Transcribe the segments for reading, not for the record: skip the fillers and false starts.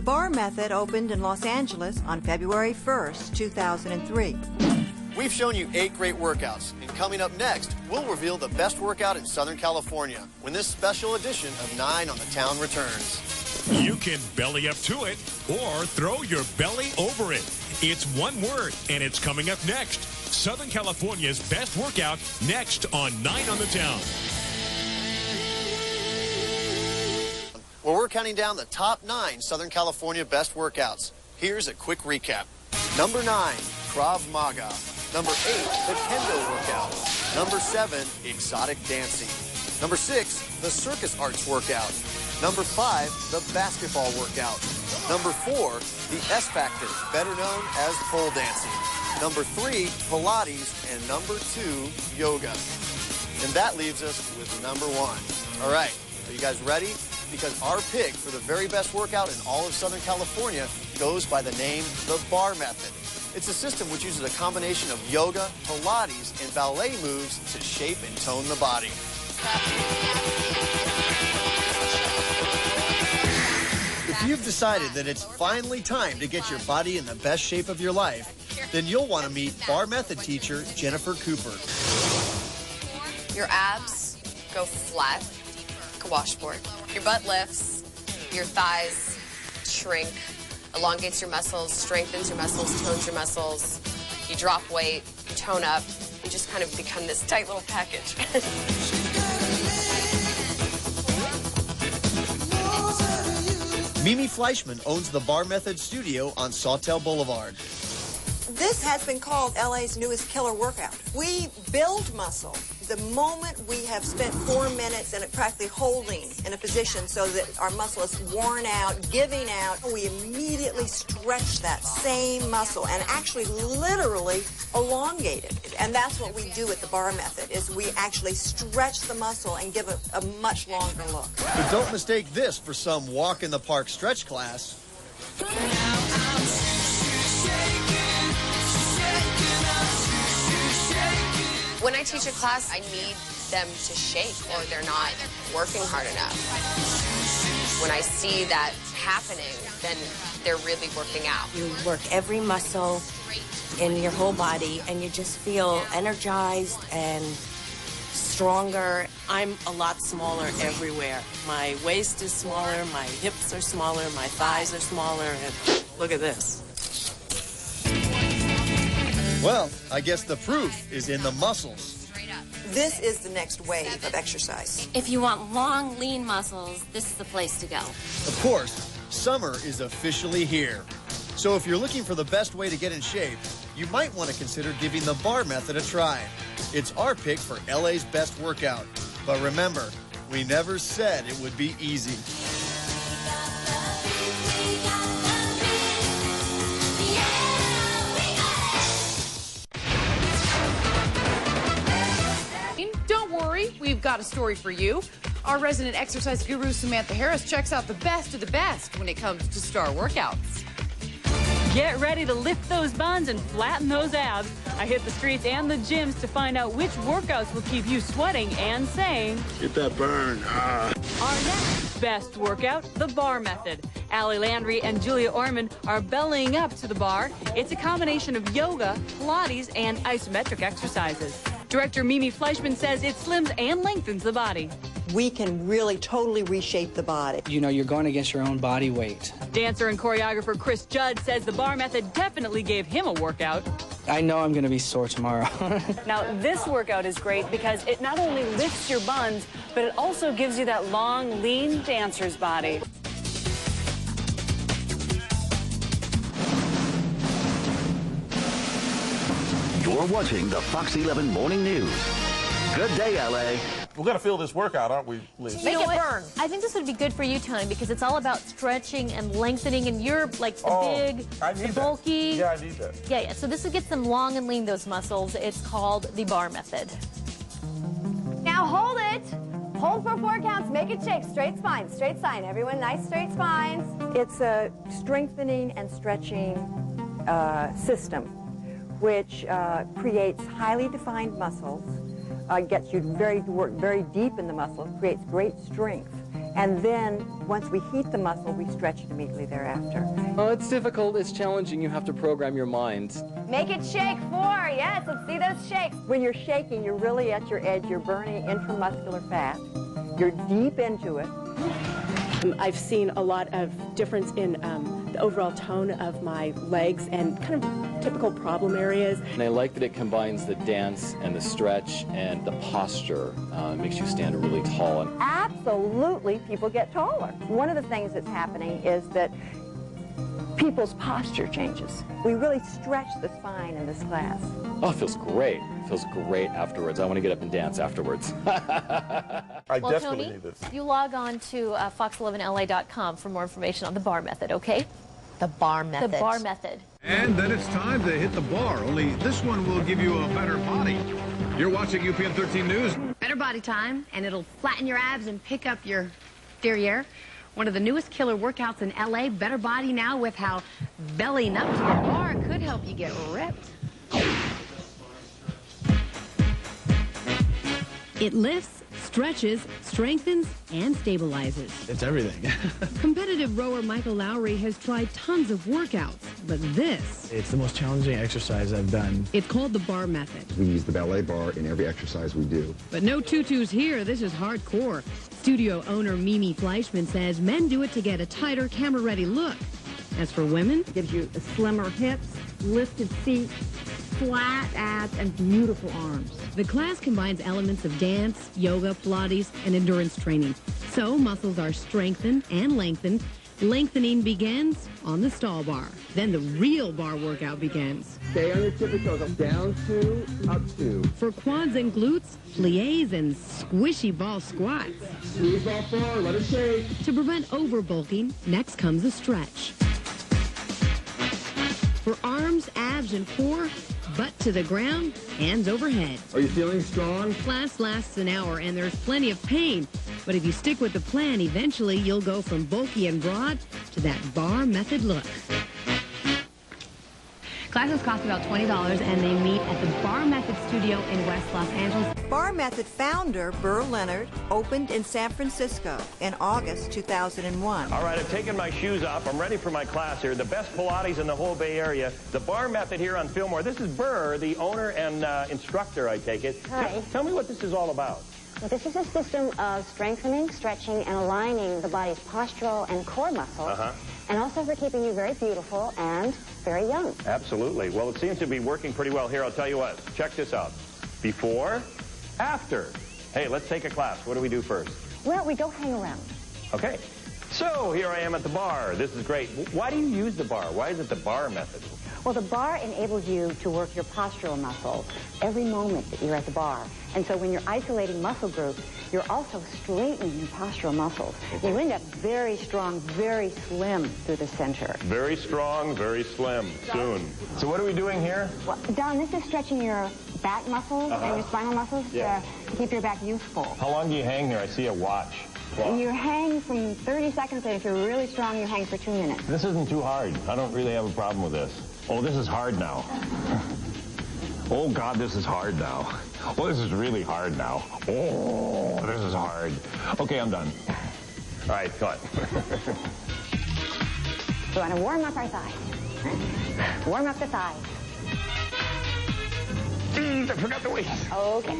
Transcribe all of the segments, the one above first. The Bar Method opened in Los Angeles on February 1st, 2003. We've shown you 8 great workouts, and coming up next, we'll reveal the best workout in Southern California when this special edition of 9 on the Town returns. You can belly up to it or throw your belly over it. It's one word, and it's coming up next. Southern California's best workout next on 9 on the Town. Well, we're counting down the top 9 Southern California best workouts. Here's a quick recap. Number 9, Krav Maga. Number 8, the Kendo workout. Number 7, exotic dancing. Number 6, the circus arts workout. Number 5, the basketball workout. Number 4, the S Factor, better known as pole dancing. Number 3, Pilates. And number 2, yoga. And that leaves us with number 1. All right, are you guys ready? Because our pick for the very best workout in all of Southern California goes by the name The Bar Method. It's a system which uses a combination of yoga, Pilates, and ballet moves to shape and tone the body. If you've decided that it's finally time to get your body in the best shape of your life, then you'll want to meet Bar Method teacher Jennifer Cooper. Your abs go flat, like a washboard. Your butt lifts, your thighs shrink. Elongates your muscles, strengthens your muscles, tones your muscles. You drop weight, you tone up, you just kind of become this tight little package. Mimi Fleischman owns the Bar Method studio on Sawtelle Boulevard. This has been called LA's newest killer workout. We build muscle the moment we have spent 4 minutes in it practically holding in a position so that our muscle is worn out, giving out. We immediately stretch that same muscle and actually literally elongate it. And that's what we do with the Bar Method, is we actually stretch the muscle and give it a much longer look. But don't mistake this for some walk in the park stretch class. When I teach a class, I need them to shake or they're not working hard enough. When I see that happening, then they're really working out. You work every muscle in your whole body and you just feel energized and stronger. I'm a lot smaller everywhere. My waist is smaller, my hips are smaller, my thighs are smaller, and look at this. Well, I guess the proof is in the muscles. This is the next wave of exercise. If you want long, lean muscles, this is the place to go. Of course, summer is officially here. So if you're looking for the best way to get in shape, you might want to consider giving the Bar Method a try. It's our pick for LA's best workout. But remember, we never said it would be easy. We've got a story for you. Our resident exercise guru, Samantha Harris, checks out the best of the best when it comes to star workouts. Get ready to lift those buns and flatten those abs. I hit the streets and the gyms to find out which workouts will keep you sweating and saying, "Get that burn." Our next best workout, the Bar Method. Allie Landry and Julia Orman are bellying up to the bar. It's a combination of yoga, Pilates, and isometric exercises. Director Mimi Fleischman says it slims and lengthens the body. We can really totally reshape the body. You know, you're going against your own body weight. Dancer and choreographer Chris Judd says the Bar Method definitely gave him a workout. I know I'm going to be sore tomorrow. Now, this workout is great because it not only lifts your buns, but it also gives you that long, lean dancer's body. You're watching the Fox 11 Morning News. Good day, LA. We're going to feel this workout, aren't we, Liz? Make it burn. I think this would be good for you, Tony, because it's all about stretching and lengthening, and you're, like, the big, the bulky. Yeah, I need that. Yeah, yeah. So this will get them long and lean, those muscles. It's called the Bar Method. Now hold it. Hold for 4 counts. Make it shake. Straight spine, straight spine. Everyone, nice straight spines. It's a strengthening and stretching system, which creates highly defined muscles, gets you to work very deep in the muscle, creates great strength, And then, once we heat the muscle, we stretch it immediately thereafter. Oh, it's difficult. It's challenging. You have to program your mind. Make it shake four. Yes, let's see those shakes. When you're shaking, you're really at your edge. You're burning intramuscular fat. You're deep into it. I've seen a lot of difference in the overall tone of my legs and kind of typical problem areas. And I like that it combines the dance and the stretch and the posture. It makes you stand really tall. Absolutely, people get taller. One of the things that's happening is that people's posture changes. We really stretch the spine in this class. Oh, it feels great. It feels great afterwards. I want to get up and dance afterwards. Well, Tony, I definitely need this. You log on to Fox11LA.com for more information on the bar method, okay? The bar method. The bar method. And then it's time to hit the bar, only this one will give you a better body. You're watching UPN 13 News. Better body time, and it'll flatten your abs and pick up your derriere. One of the newest killer workouts in LA, Better Body Now, with how bellying up to the bar could help you get ripped. It lifts, stretches, strengthens, and stabilizes. It's everything. Competitive rower Michael Lowry has tried tons of workouts, but this... It's the most challenging exercise I've done. It's called the bar method. We use the ballet bar in every exercise we do. But no tutus here. This is hardcore. Studio owner Mimi Fleischman says men do it to get a tighter, camera-ready look. As for women, it gives you slimmer hips, lifted seats, flat abs, and beautiful arms. The class combines elements of dance, yoga, Pilates, and endurance training. So muscles are strengthened and lengthened. Lengthening begins on the stall bar. Then the real bar workout begins. Stay on your tiptoes. Up, down two, up two. For quads and glutes, plies and squishy ball squats. Squeeze ball forward, let it shake. To prevent over-bulking, next comes a stretch. For arms, abs, and core, butt to the ground, hands overhead. Are you feeling strong? Class lasts an hour, and there's plenty of pain. But if you stick with the plan, eventually you'll go from bulky and broad to that bar method look. Classes cost about $20, and they meet at the Bar Method Studio in West Los Angeles. Bar Method founder Burr Leonard opened in San Francisco in August 2001. All right, I've taken my shoes off. I'm ready for my class here. The best Pilates in the whole Bay Area. The Bar Method here on Fillmore. This is Burr, the owner and instructor, I take it. Hi. Tell me what this is all about. Well, this is a system of strengthening, stretching, and aligning the body's postural and core muscles. Uh-huh. And also for keeping you very beautiful and very young. Absolutely. Well, it seems to be working pretty well here. I'll tell you what. Check this out. Before, after. Hey, let's take a class. What do we do first? Well, we go hang around. Okay. So here I am at the bar. This is great. Why do you use the bar? Why is it the bar method? Well, the bar enables you to work your postural muscles every moment that you're at the bar. And so when you're isolating muscle groups, you're also straightening your postural muscles. You end up very strong, very slim through the center. Very strong, very slim, soon. So what are we doing here? Well, Don, this is stretching your back muscles and your spinal muscles to keep your back youthful. How long do you hang there? I see a watch. Wow. You hang from 30 seconds, and if you're really strong, you hang for 2 minutes. This isn't too hard. I don't really have a problem with this. Oh, this is hard now. Oh, God, this is hard now. Oh, this is really hard now. Oh, this is hard. Okay, I'm done. All right, cut. We want to warm up our thighs. Warm up the thighs. Jeez, I forgot the weights. Okay.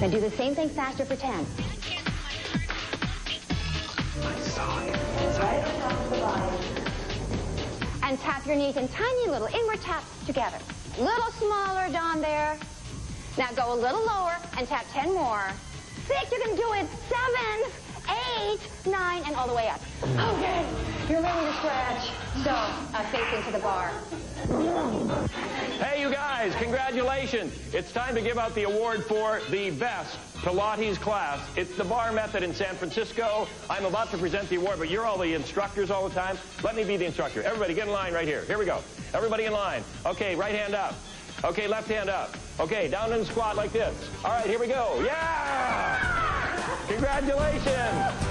Now do the same thing faster for 10. And tap your knees in tiny little inward taps together. Little smaller down there. Now go a little lower and tap 10 more. 6, you can do it. 7, 8, 9, and all the way up. Okay, you're ready to stretch. So, face into the bar. Hey, you guys, congratulations. It's time to give out the award for the best Pilates class. It's the Bar Method in San Francisco. I'm about to present the award, but you're all the instructors all the time. Let me be the instructor. Everybody get in line right here. Here we go. Everybody in line. Okay, right hand up. Okay, left hand up. Okay, down in the squat like this. All right, here we go. Yeah! Congratulations.